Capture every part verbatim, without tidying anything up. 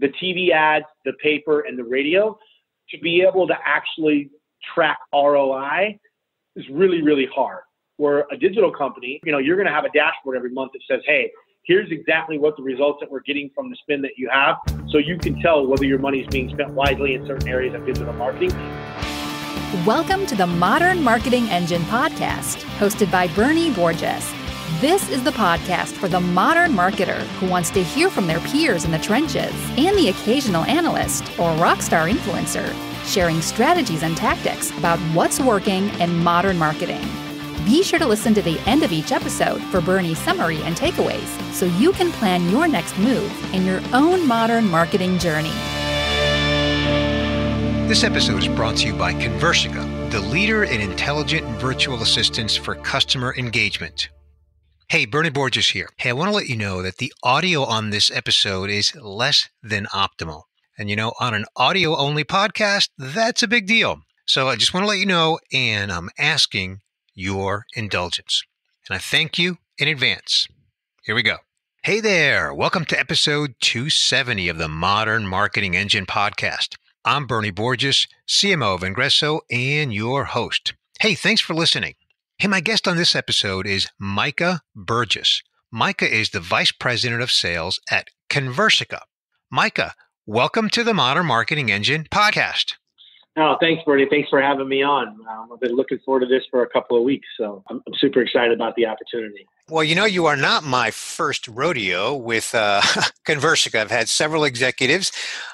the T V ads, the paper, and the radio, to be able to actually track R O I is really, really hard. Where a digital company, you know, you're going to have a dashboard every month that says, hey, here's exactly what the results that we're getting from the spend that you have. So you can tell whether your money is being spent wisely in certain areas of digital marketing. Welcome to the Modern Marketing Engine Podcast, hosted by Bernie Borges. This is the podcast for the modern marketer who wants to hear from their peers in the trenches and the occasional analyst or rock star influencer, sharing strategies and tactics about what's working in modern marketing. Be sure to listen to the end of each episode for Bernie's summary and takeaways so you can plan your next move in your own modern marketing journey. This episode is brought to you by Conversica, the leader in intelligent virtual assistants for customer engagement. Hey, Bernie Borges here. Hey, I want to let you know that the audio on this episode is less than optimal. And you know, on an audio-only podcast, that's a big deal. So I just want to let you know, and I'm asking your indulgence. And I thank you in advance. Here we go. Hey there. Welcome to episode two seventy of the Modern Marketing Engine Podcast. I'm Bernie Borges, C M O of Vengreso, and your host. Hey, thanks for listening. Hey, my guest on this episode is Micah Burgess. Micah is the Vice President of Sales at Conversica. Micah, welcome to the Modern Marketing Engine Podcast. Oh, thanks, Bernie. Thanks for having me on. Um, I've been looking forward to this for a couple of weeks, so I'm, I'm super excited about the opportunity. Well, you know, you are not my first rodeo with uh, Conversica. I've had several executives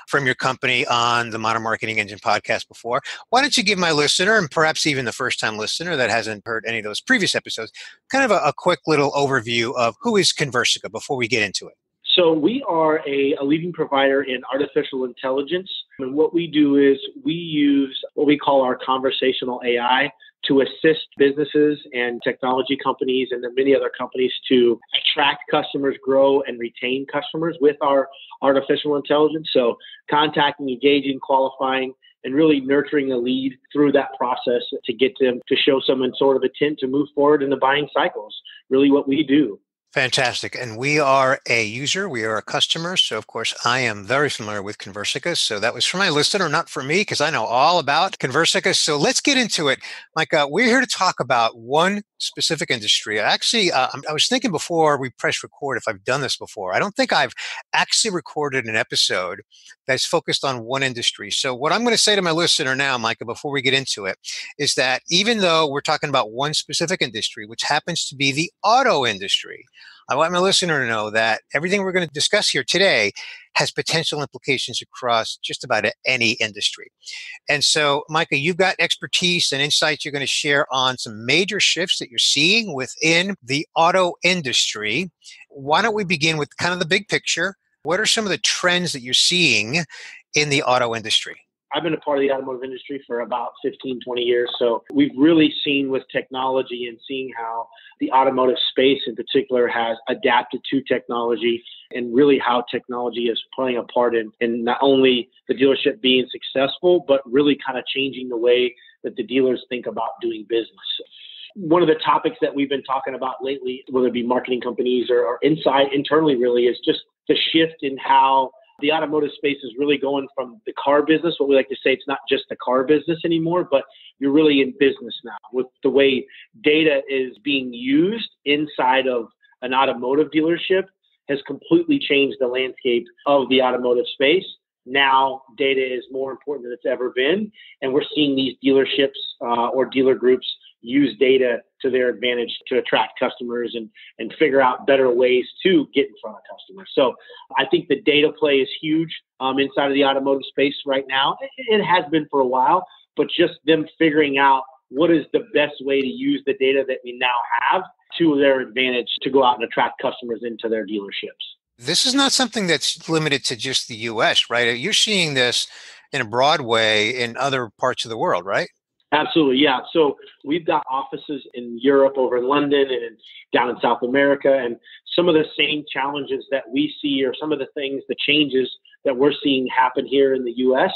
from your company on the Modern Marketing Engine Podcast before. Why don't you give my listener, and perhaps even the first-time listener that hasn't heard any of those previous episodes, kind of a, a quick little overview of who is Conversica before we get into it? So we are a, a leading provider in artificial intelligence. And what we do is we use what we call our conversational A I to assist businesses and technology companies and many other companies to attract customers, grow, and retain customers with our artificial intelligence. So contacting, engaging, qualifying, and really nurturing a lead through that process to get them to show some sort of intent to move forward in the buying cycles, really what we do. Fantastic. And we are a user. We are a customer. So, of course, I am very familiar with Conversica. So that was for my listener, not for me, because I know all about Conversica. So let's get into it. Micah, we're here to talk about one specific industry. Actually, uh, I was thinking before we press record if I've done this before. I don't think I've actually recorded an episode that's focused on one industry. So what I'm going to say to my listener now, Micah, before we get into it, is that even though we're talking about one specific industry, which happens to be the auto industry, I want my listener to know that everything we're going to discuss here today has potential implications across just about any industry. And so, Micah, you've got expertise and insights you're going to share on some major shifts that you're seeing within the auto industry. Why don't we begin with kind of the big picture? What are some of the trends that you're seeing in the auto industry? I've been a part of the automotive industry for about fifteen, twenty years. So we've really seen with technology and seeing how the automotive space in particular has adapted to technology and really how technology is playing a part in, in not only the dealership being successful, but really kind of changing the way that the dealers think about doing business. One of the topics that we've been talking about lately, whether it be marketing companies or, or inside internally really, is just the shift in how the automotive space is really going from the car business, what we like to say, it's not just the car business anymore, but you're really in business now with the way data is being used inside of an automotive dealership has completely changed the landscape of the automotive space. Now data is more important than it's ever been, and we're seeing these dealerships uh, or dealer groups use data to their advantage to attract customers and, and figure out better ways to get in front of customers. So I think the data play is huge um, inside of the automotive space right now. It has been for a while, but just them figuring out what is the best way to use the data that we now have to their advantage to go out and attract customers into their dealerships. This is not something that's limited to just the U S, right? You're seeing this in a broad way in other parts of the world, right? Absolutely, yeah. So we've got offices in Europe, over in London, and down in South America, and some of the same challenges that we see or some of the things, the changes that we're seeing happen here in the U S,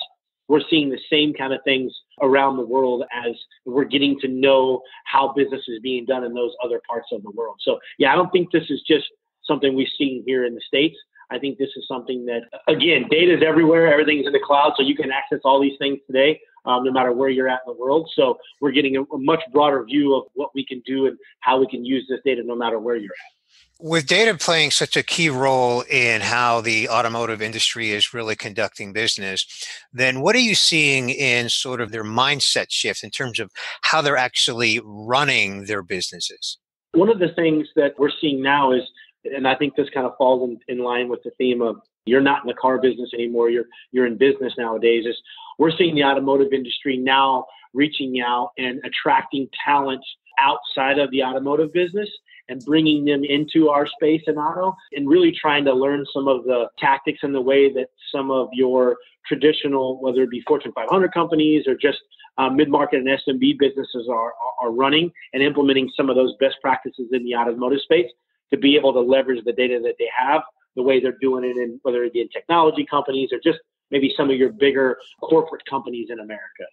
we're seeing the same kind of things around the world as we're getting to know how business is being done in those other parts of the world. So yeah, I don't think this is just something we've seen here in the States. I think this is something that, again, data is everywhere. Everything's in the cloud, so you can access all these things today, um, no matter where you're at in the world. So we're getting a, a much broader view of what we can do and how we can use this data no matter where you're at. With data playing such a key role in how the automotive industry is really conducting business, then what are you seeing in sort of their mindset shift in terms of how they're actually running their businesses? One of the things that we're seeing now is, and I think this kind of falls in, in line with the theme of you're not in the car business anymore, you're you're in business nowadays, is we're seeing the automotive industry now reaching out and attracting talent outside of the automotive business and bringing them into our space in auto and really trying to learn some of the tactics and the way that some of your traditional, whether it be Fortune five hundred companies or just uh, mid-market and S M B businesses are, are running, and implementing some of those best practices in the automotive space to be able to leverage the data that they have, the way they're doing it, in, whether it be in technology companies or just maybe some of your bigger corporate companies in America.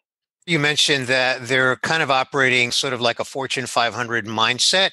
You mentioned that they're kind of operating sort of like a Fortune five hundred mindset.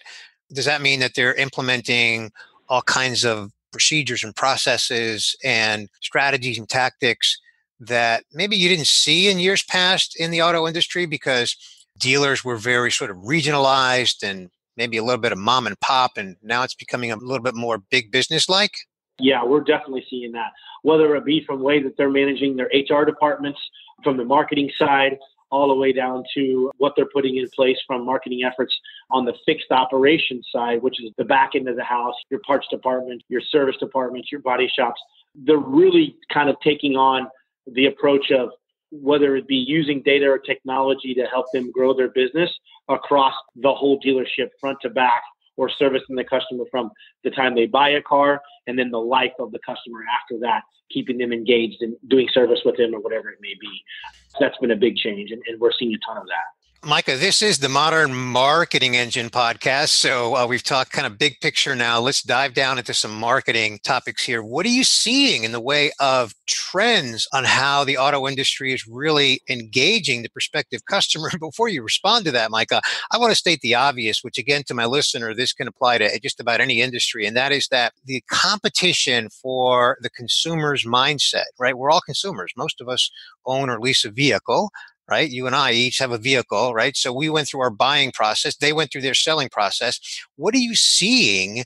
Does that mean that they're implementing all kinds of procedures and processes and strategies and tactics that maybe you didn't see in years past in the auto industry because dealers were very sort of regionalized and maybe a little bit of mom and pop, and now it's becoming a little bit more big business-like? Yeah, we're definitely seeing that, whether it be from the way that they're managing their H R departments, from the marketing side, all the way down to what they're putting in place from marketing efforts on the fixed operations side, which is the back end of the house, your parts department, your service departments, your body shops. They're really kind of taking on the approach of whether it be using data or technology to help them grow their business across the whole dealership, front to back, or servicing the customer from the time they buy a car and then the life of the customer after that, keeping them engaged and doing service with them or whatever it may be. So that's been a big change, and, and we're seeing a ton of that. Micah, this is the Modern Marketing Engine Podcast. So uh, we've talked kind of big picture now. Let's dive down into some marketing topics here. What are you seeing in the way of trends on how the auto industry is really engaging the prospective customer? Before you respond to that, Micah, I want to state the obvious, which again, to my listener, this can apply to just about any industry. And that is that the competition for the consumer's mindset, right? We're all consumers. Most of us own or lease a vehicle. Right? You and I each have a vehicle, right? So we went through our buying process. They went through their selling process. What are you seeing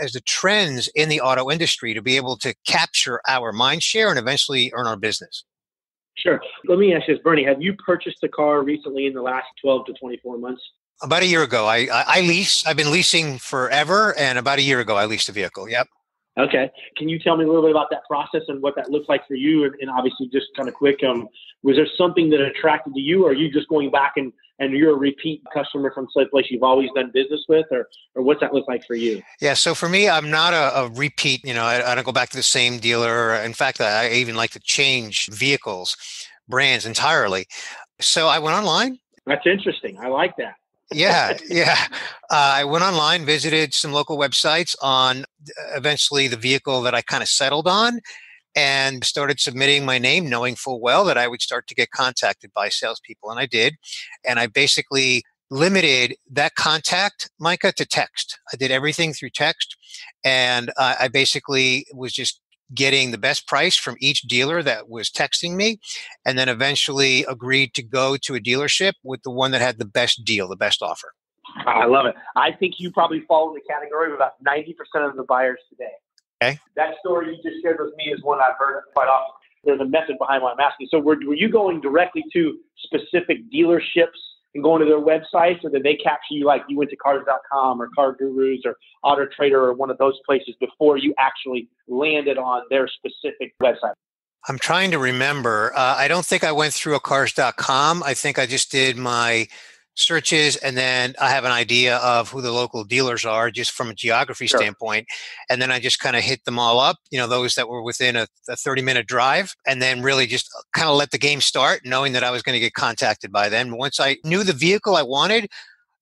as the trends in the auto industry to be able to capture our mind share and eventually earn our business? Sure. Let me ask you this, Bernie, have you purchased a car recently in the last twelve to twenty-four months? About a year ago. I, I, I lease. I've been leasing forever. And about a year ago, I leased a vehicle. Yep. Okay. Can you tell me a little bit about that process and what that looked like for you? And, and obviously just kind of quick, um, was there something that attracted to you, or are you just going back and, and you're a repeat customer from some place you've always done business with, or, or what's that look like for you? Yeah. So for me, I'm not a, a repeat, you know, I, I don't go back to the same dealer. In fact, I even like to change vehicles, brands entirely. So I went online. That's interesting. I like that. yeah, yeah. Uh, I went online, visited some local websites on eventually the vehicle that I kind of settled on, and started submitting my name, knowing full well that I would start to get contacted by salespeople. And I did. And I basically limited that contact, Micah, to text. I did everything through text. And uh, I basically was just getting the best price from each dealer that was texting me, and then eventually agreed to go to a dealership with the one that had the best deal, the best offer. I love it. I think you probably fall in the category of about ninety percent of the buyers today. Okay. That story you just shared with me is one I've heard quite often. There's a method behind what I'm asking. So were, were you going directly to specific dealerships and going to their websites, or did they capture you like you went to cars dot com or Car Gurus or Auto Trader or one of those places before you actually landed on their specific website? I'm trying to remember. Uh, I don't think I went through a cars dot com. I think I just did my searches, and then I have an idea of who the local dealers are just from a geography sure. standpoint. And then I just kind of hit them all up, you know, those that were within a thirty minute drive, and then really just kind of let the game start, knowing that I was going to get contacted by them. Once I knew the vehicle I wanted,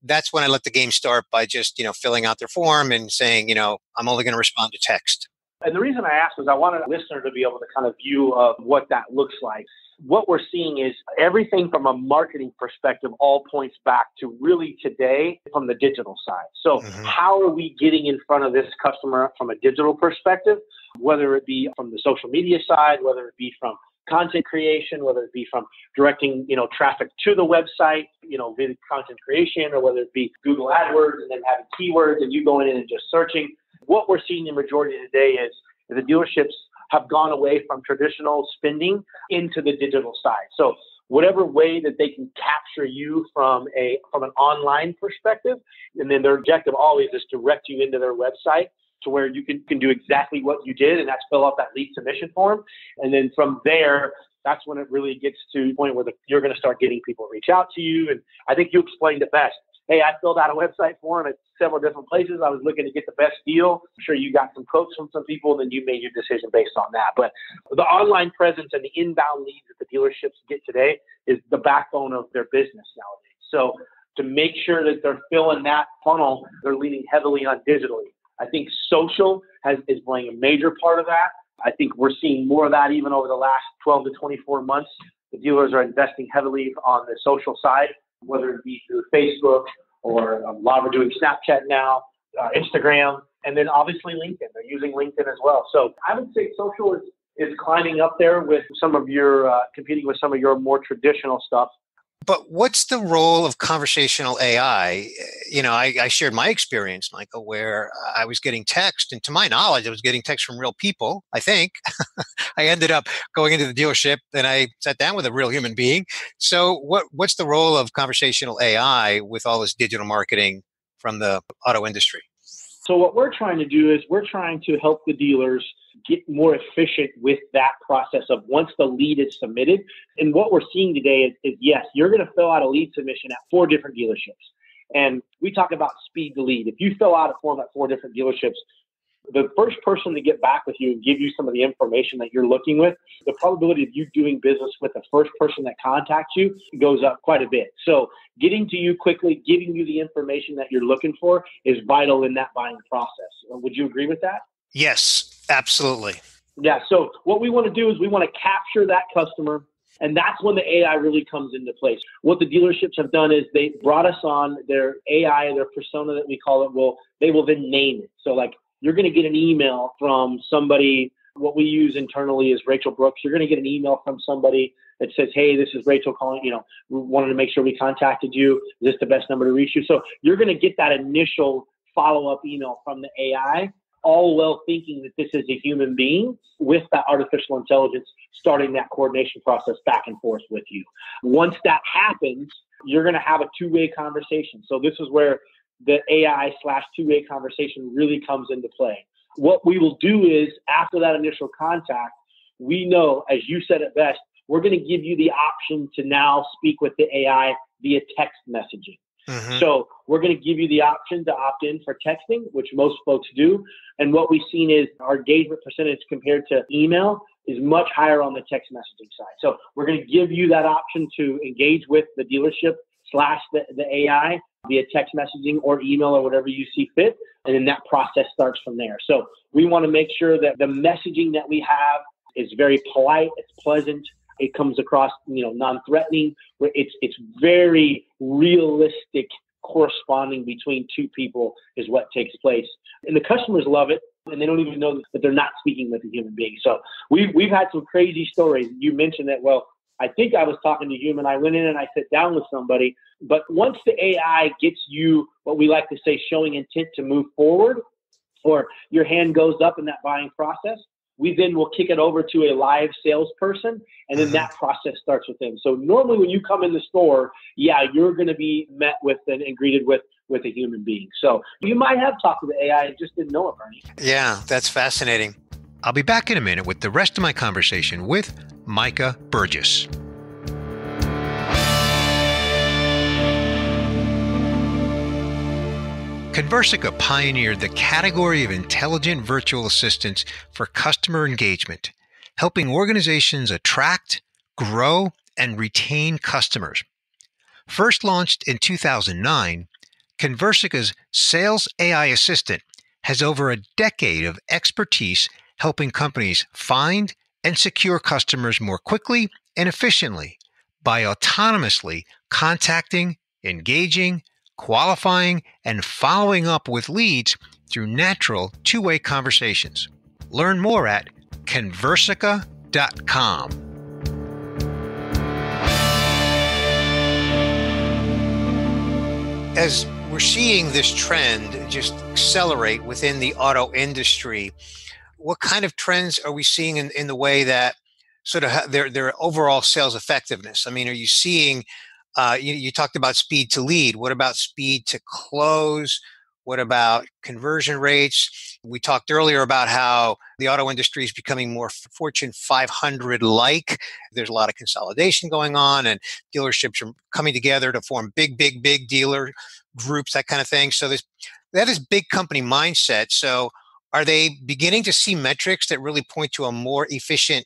that's when I let the game start by just, you know, filling out their form and saying, you know, I'm only going to respond to text. And the reason I asked was I wanted a listener to be able to kind of view of what that looks like. What we're seeing is everything from a marketing perspective all points back to really today from the digital side. So mm-hmm. how are we getting in front of this customer from a digital perspective? whether it be from the social media side, whether it be from content creation, whether it be from directing, you know, traffic to the website, you know, via content creation, or whether it be Google AdWords and then having keywords and you going in and just searching. What we're seeing the majority of the day is the dealerships have gone away from traditional spending into the digital side. So whatever way that they can capture you from a from an online perspective, and then their objective always is to direct you into their website to where you can, can do exactly what you did, and that's fill out that lead submission form. And then from there, that's when it really gets to the point where the, you're going to start getting people reach out to you. And I think you explained it best. Hey, I filled out a website form at several different places. I was looking to get the best deal. I'm sure you got some quotes from some people, and then you made your decision based on that. But the online presence and the inbound leads that the dealerships get today is the backbone of their business nowadays. So to make sure that they're filling that funnel, they're leaning heavily on digitally. I think social has, is playing a major part of that. I think we're seeing more of that even over the last twelve to twenty-four months. The dealers are investing heavily on the social side, whether it be through Facebook or a lot of are doing Snapchat now, uh, Instagram, and then obviously LinkedIn. They're using LinkedIn as well. So I would say social is, is climbing up there with some of your, uh, competing with some of your more traditional stuff. But what's the role of conversational A I? You know, I, I shared my experience, Michael, where I was getting text, and to my knowledge, I was getting text from real people, I think. I ended up going into the dealership and I sat down with a real human being. So what what's the role of conversational A I with all this digital marketing from the auto industry? So what we're trying to do is we're trying to help the dealers get more efficient with that process of once the lead is submitted. And what we're seeing today is, is yes, you're going to fill out a lead submission at four different dealerships. And we talk about speed to lead. If you fill out a form at four different dealerships, the first person to get back with you and give you some of the information that you're looking with, the probability of you doing business with the first person that contacts you goes up quite a bit. So getting to you quickly, giving you the information that you're looking for is vital in that buying process. Would you agree with that? Yes, absolutely. Yeah. So what we want to do is we want to capture that customer. And that's when the A I really comes into place. What the dealerships have done is they brought us on their A I, their persona that we call it. Well, they will then name it. So like, you're going to get an email from somebody. What we use internally is Rachel Brooks. You're going to get an email from somebody that says, hey, this is Rachel calling, you know, we wanted to make sure we contacted you. Is this the best number to reach you? So you're going to get that initial follow-up email from the A I, all well thinking that this is a human being with that artificial intelligence, starting that coordination process back and forth with you. Once that happens, you're going to have a two-way conversation. So this is where the A I slash two-way conversation really comes into play. What we will do is after that initial contact, we know, as you said it best, we're going to give you the option to now speak with the A I via text messaging. Mm-hmm. So we're going to give you the option to opt in for texting, which most folks do. And what we've seen is our engagement percentage compared to email is much higher on the text messaging side. So we're going to give you that option to engage with the dealership slash the, the A I via text messaging or email or whatever you see fit. And then that process starts from there. So we want to make sure that the messaging that we have is very polite, it's pleasant, it comes across, you know, non-threatening. It's it's very realistic corresponding between two people is what takes place. And the customers love it, and they don't even know that they're not speaking with a human being. So we've, we've had some crazy stories. You mentioned that, well, I think I was talking to a human. I went in and I sat down with somebody. But once the A I gets you what we like to say showing intent to move forward, or your hand goes up in that buying process, we then will kick it over to a live salesperson, and then that process starts with them. So normally when you come in the store, yeah, you're going to be met with and, and greeted with with a human being. So you might have talked to the A I and just didn't know it, Bernie. Yeah, that's fascinating. I'll be back in a minute with the rest of my conversation with Micah Burgess. Conversica pioneered the category of intelligent virtual assistants for customer engagement, helping organizations attract, grow, and retain customers. First launched in two thousand nine, Conversica's Sales A I Assistant has over a decade of expertise helping companies find and secure customers more quickly and efficiently by autonomously contacting, engaging, qualifying, and following up with leads through natural two-way conversations. Learn more at conversica dot com. As we're seeing this trend just accelerate within the auto industry, what kind of trends are we seeing in, in the way that sort of their, their overall sales effectiveness? I mean, are you seeing, uh, you, you talked about speed to lead. What about speed to close? What about conversion rates? We talked earlier about how the auto industry is becoming more Fortune five hundred-like. There's a lot of consolidation going on, and dealerships are coming together to form big, big, big dealer groups, that kind of thing. So there's, that is big company mindset. So are they beginning to see metrics that really point to a more efficient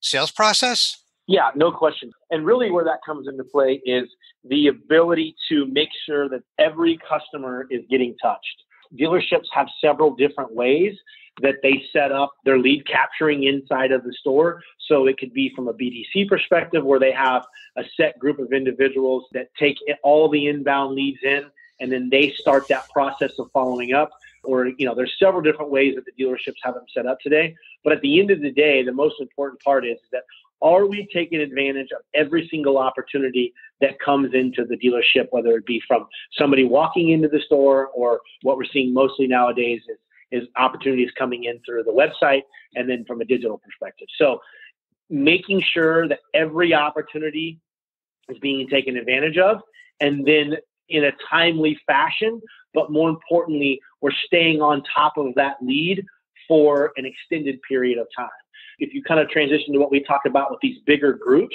sales process? Yeah, no question. And really where that comes into play is the ability to make sure that every customer is getting touched. Dealerships have several different ways that they set up their lead capturing inside of the store. So it could be from a B D C perspective where they have a set group of individuals that take all the inbound leads in and then they start that process of following up. Or, you know, there's several different ways that the dealerships have them set up today. But at the end of the day, the most important part is that are we taking advantage of every single opportunity that comes into the dealership, whether it be from somebody walking into the store or what we're seeing mostly nowadays is, is opportunities coming in through the website and then from a digital perspective. So making sure that every opportunity is being taken advantage of and then in a timely fashion, but more importantly, we're staying on top of that lead for an extended period of time. If you kind of transition to what we talk about with these bigger groups,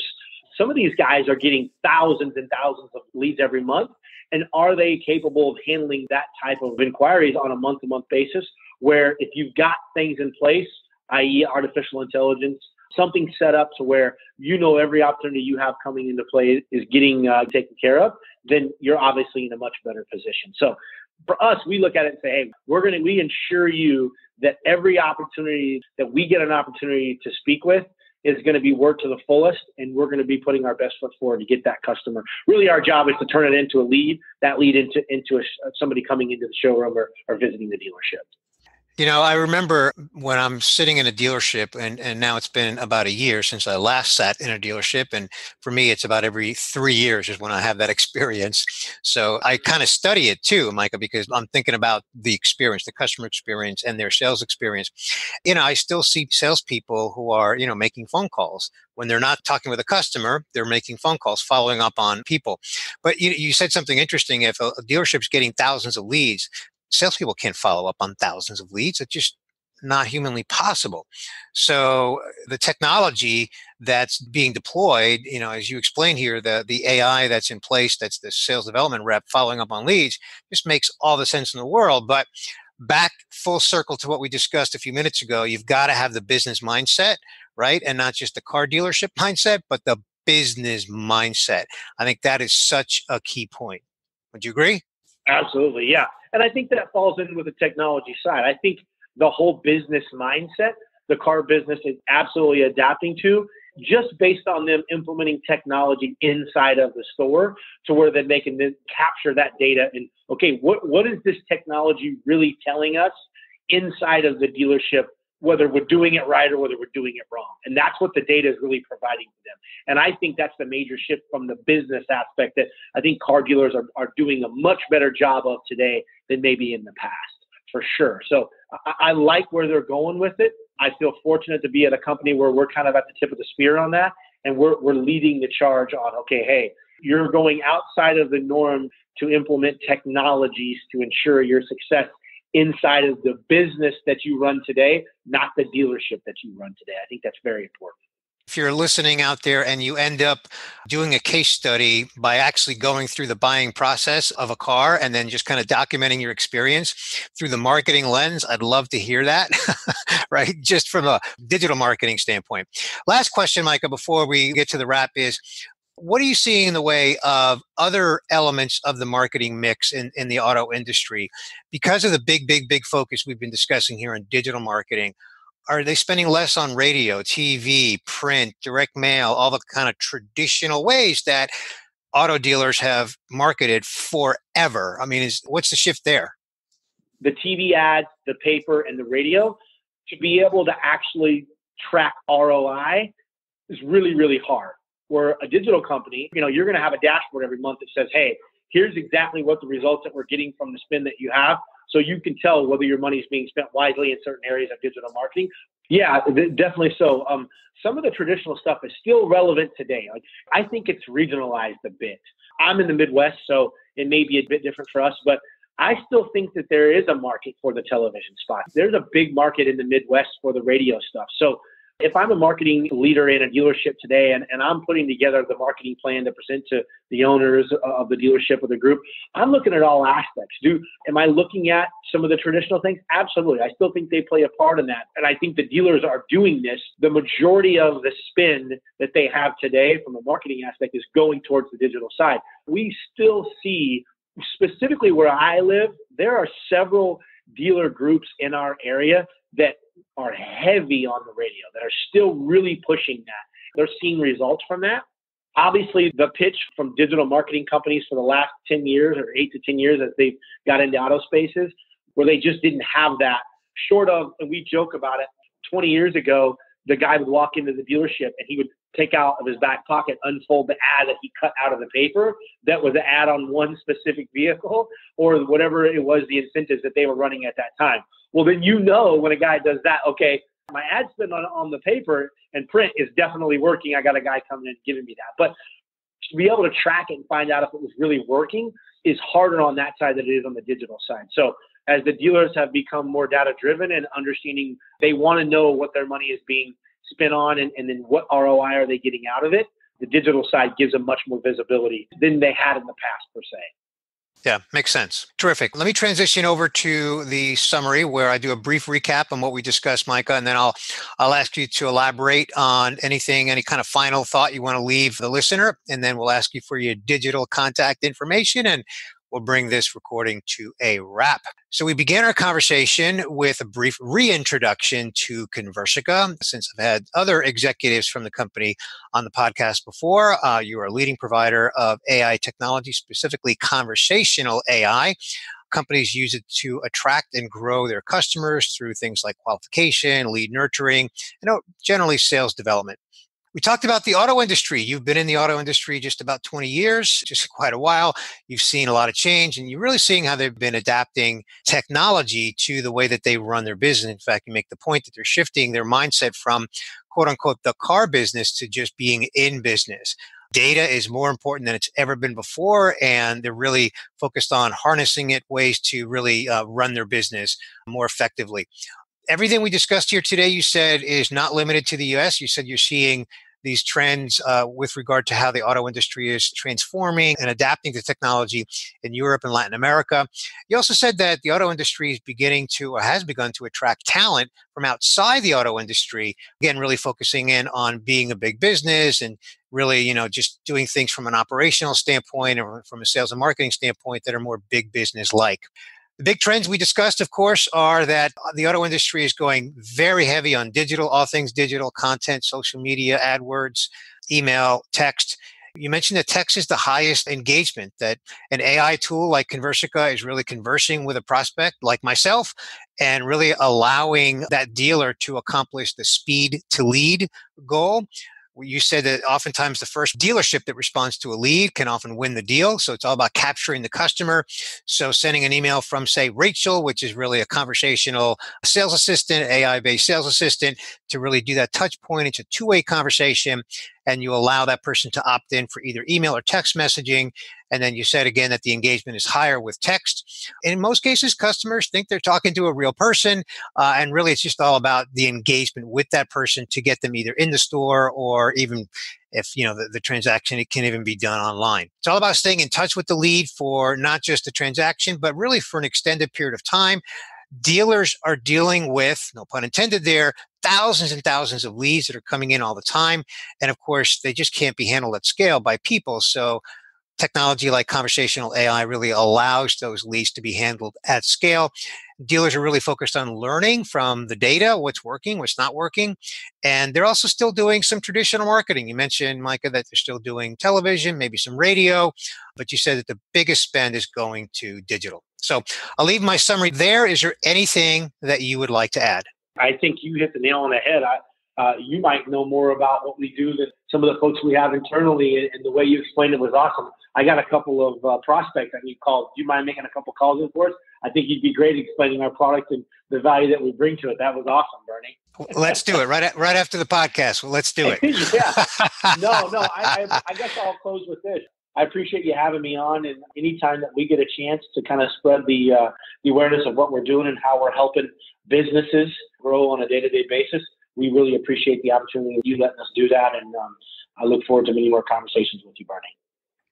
some of these guys are getting thousands and thousands of leads every month. And are they capable of handling that type of inquiries on a month-to-month basis where if you've got things in place, that is artificial intelligence, something set up to where you know every opportunity you have coming into play is getting uh, taken care of, then you're obviously in a much better position. So for us, we look at it and say, hey, we're going to, we ensure you that every opportunity that we get an opportunity to speak with is going to be worked to the fullest. And we're going to be putting our best foot forward to get that customer. Really, our job is to turn it into a lead, that lead into, into a, somebody coming into the showroom or, or visiting the dealership. You know, I remember when I'm sitting in a dealership and, and now it's been about a year since I last sat in a dealership. And for me, it's about every three years is when I have that experience. So I kind of study it too, Micah, because I'm thinking about the experience, the customer experience and their sales experience. You know, I still see salespeople who are, you know, making phone calls. When they're not talking with a customer, they're making phone calls, following up on people. But you, you said something interesting. If a, a dealership's getting thousands of leads, salespeople can't follow up on thousands of leads. It's just not humanly possible. So the technology that's being deployed, you know, as you explained here, the, the A I that's in place, that's the sales development rep following up on leads, just makes all the sense in the world. But back full circle to what we discussed a few minutes ago, you've got to have the business mindset, right? And not just the car dealership mindset, but the business mindset. I think that is such a key point. Would you agree? Absolutely. Yeah. And I think that falls in with the technology side. I think the whole business mindset, the car business is absolutely adapting to just based on them implementing technology inside of the store to where then they can then capture that data. And okay, what, what is this technology really telling us inside of the dealership, whether we're doing it right or whether we're doing it wrong? And that's what the data is really providing to them. And I think that's the major shift from the business aspect that I think car dealers are, are doing a much better job of today than maybe in the past, for sure. So I, I like where they're going with it. I feel fortunate to be at a company where we're kind of at the tip of the spear on that. And we're, we're leading the charge on, okay, hey, you're going outside of the norm to implement technologies to ensure your success inside of the business that you run today, not the dealership that you run today. I think that's very important. If you're listening out there and you end up doing a case study by actually going through the buying process of a car and then just kind of documenting your experience through the marketing lens, I'd love to hear that, right? Just from a digital marketing standpoint. Last question, Micah, before we get to the wrap is, what are you seeing in the way of other elements of the marketing mix in, in the auto industry? Because of the big, big, big focus we've been discussing here on digital marketing, are they spending less on radio, T V, print, direct mail, all the kind of traditional ways that auto dealers have marketed forever? I mean, is, what's the shift there? The T V ads, the paper, and the radio. to be able to actually track R O I is really, really hard. Where a digital company, you know, you're going to have a dashboard every month that says, hey, here's exactly what the results that we're getting from the spend that you have. So you can tell whether your money is being spent wisely in certain areas of digital marketing. Yeah, definitely so. Um, some of the traditional stuff is still relevant today. Like, I think it's regionalized a bit. I'm in the Midwest, so it may be a bit different for us, but I still think that there is a market for the television spot. There's a big market in the Midwest for the radio stuff. So if I'm a marketing leader in a dealership today and, and I'm putting together the marketing plan to present to the owners of the dealership or the group, I'm looking at all aspects. Do, am I looking at some of the traditional things? Absolutely. I still think they play a part in that. And I think the dealers are doing this. The majority of the spend that they have today from a marketing aspect is going towards the digital side. We still see, specifically where I live, there are several dealer groups in our area that are heavy on the radio, that are still really pushing that. They're seeing results from that. Obviously, the pitch from digital marketing companies for the last ten years or eight to ten years as they've got into auto spaces, where they just didn't have that. Short of, and we joke about it, twenty years ago, the guy would walk into the dealership and he would take out of his back pocket, unfold the ad that he cut out of the paper. That was an ad on one specific vehicle or whatever it was, the incentives that they were running at that time. Well, then you know when a guy does that, okay, my ad spend on, on the paper and print is definitely working. I got a guy coming in giving me that. But to be able to track it and find out if it was really working is harder on that side than it is on the digital side. So as the dealers have become more data-driven and understanding, they want to know what their money is being spin on and, and then what R O I are they getting out of it, the digital side gives them much more visibility than they had in the past, per se. Yeah, makes sense. Terrific. Let me transition over to the summary where I do a brief recap on what we discussed, Micah, and then I'll I'll ask you to elaborate on anything, any kind of final thought you want to leave the listener, and then we'll ask you for your digital contact information and we'll bring this recording to a wrap. So we began our conversation with a brief reintroduction to Conversica. Since I've had other executives from the company on the podcast before, uh, you are a leading provider of A I technology, specifically conversational A I. Companies use it to attract and grow their customers through things like qualification, lead nurturing, and generally sales development. We talked about the auto industry. You've been in the auto industry just about twenty years, just quite a while. You've seen a lot of change and you're really seeing how they've been adapting technology to the way that they run their business. In fact, you make the point that they're shifting their mindset from, quote unquote, the car business to just being in business. Data is more important than it's ever been before, and they're really focused on harnessing it, ways to really uh, run their business more effectively. Everything we discussed here today, you said, is not limited to the U S. You said you're seeing these trends uh, with regard to how the auto industry is transforming and adapting to technology in Europe and Latin America. You also said that the auto industry is beginning to, or has begun to, attract talent from outside the auto industry, again, really focusing in on being a big business and really, you know, just doing things from an operational standpoint or from a sales and marketing standpoint that are more big business-like. The big trends we discussed, of course, are that the auto industry is going very heavy on digital, all things digital, content, social media, AdWords, email, text. You mentioned that text is the highest engagement, that an A I tool like Conversica is really conversing with a prospect like myself and really allowing that dealer to accomplish the speed to lead goal. You said that oftentimes the first dealership that responds to a lead can often win the deal. So it's all about capturing the customer. So sending an email from, say, Rachel, which is really a conversational sales assistant, A I-based sales assistant, to really do that touch point. It's a two-way conversation, and you allow that person to opt in for either email or text messaging. And then you said again that the engagement is higher with text. In most cases, customers think they're talking to a real person. Uh, and really, it's just all about the engagement with that person to get them either in the store or even if, you know, the, the transaction, it can even be done online. It's all about staying in touch with the lead for not just the transaction, but really for an extended period of time. Dealers are dealing with, no pun intended there, thousands and thousands of leads that are coming in all the time. And of course, they just can't be handled at scale by people. So technology like conversational A I really allows those leads to be handled at scale. Dealers are really focused on learning from the data, what's working, what's not working. And they're also still doing some traditional marketing. You mentioned, Micah, that they're still doing television, maybe some radio, but you said that the biggest spend is going to digital. So I'll leave my summary there. Is there anything that you would like to add? I think you hit the nail on the head. I, uh, you might know more about what we do than some of the folks we have internally, and, and the way you explained it was awesome. I got a couple of uh, prospects I need calls. Do you mind making a couple calls in for us? I think you'd be great explaining our product and the value that we bring to it. That was awesome, Bernie. Let's do it right right after the podcast. Well, let's do it. yeah. No, no, I, I, I guess I'll close with this. I appreciate you having me on, and anytime that we get a chance to kind of spread the, uh, the awareness of what we're doing and how we're helping businesses grow on a day-to-day basis, we really appreciate the opportunity of you letting us do that, and um, I look forward to many more conversations with you, Bernie.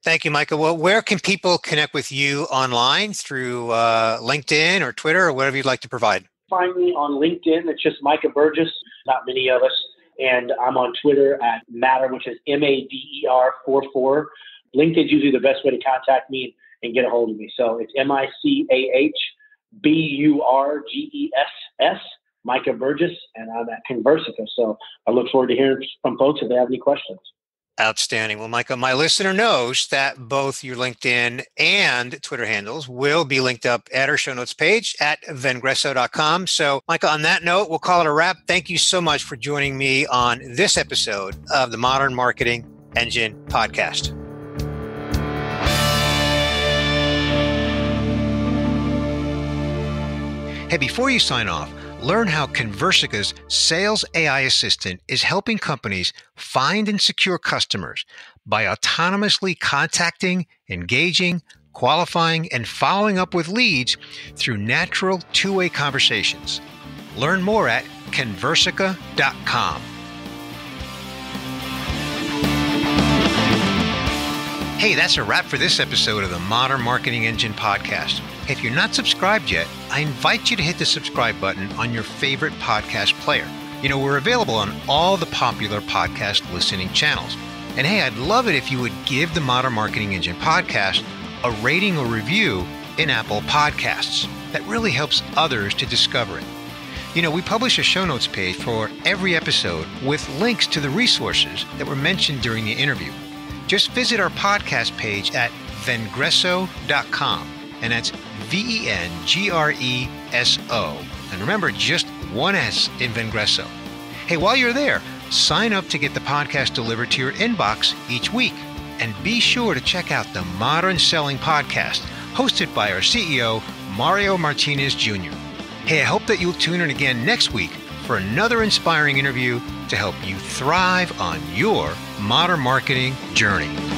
Thank you, Micah. Well, where can people connect with you online, through uh, LinkedIn or Twitter or whatever you'd like to provide? Find me on LinkedIn. It's just Micah Burgess, not many of us, and I'm on Twitter at Matter, which is M A D E R four four. LinkedIn's usually the best way to contact me and get a hold of me. So it's M I C A H B U R G E S S, Micah Burgess, and I'm at Conversica. So I look forward to hearing from folks if they have any questions. Outstanding. Well, Micah, my listener knows that both your LinkedIn and Twitter handles will be linked up at our show notes page at vengreso dot com. So, Micah, on that note, we'll call it a wrap. Thank you so much for joining me on this episode of the Modern Marketing Engine Podcast. Hey, before you sign off, learn how Conversica's Sales A I Assistant is helping companies find and secure customers by autonomously contacting, engaging, qualifying, and following up with leads through natural two-way conversations. Learn more at conversica dot com. Hey, that's a wrap for this episode of the Modern Marketing Engine Podcast. If you're not subscribed yet, I invite you to hit the subscribe button on your favorite podcast player. You know, we're available on all the popular podcast listening channels. And hey, I'd love it if you would give the Modern Marketing Engine Podcast a rating or review in Apple Podcasts. That really helps others to discover it. You know, we publish a show notes page for every episode with links to the resources that were mentioned during the interview. Just visit our podcast page at vengreso dot com. And that's V E N G R E S O. And remember, just one S in Vengreso. Hey, while you're there, sign up to get the podcast delivered to your inbox each week. And be sure to check out the Modern Selling Podcast, hosted by our C E O, Mario Martinez Junior Hey, I hope that you'll tune in again next week for another inspiring interview to help you thrive on your modern marketing journey.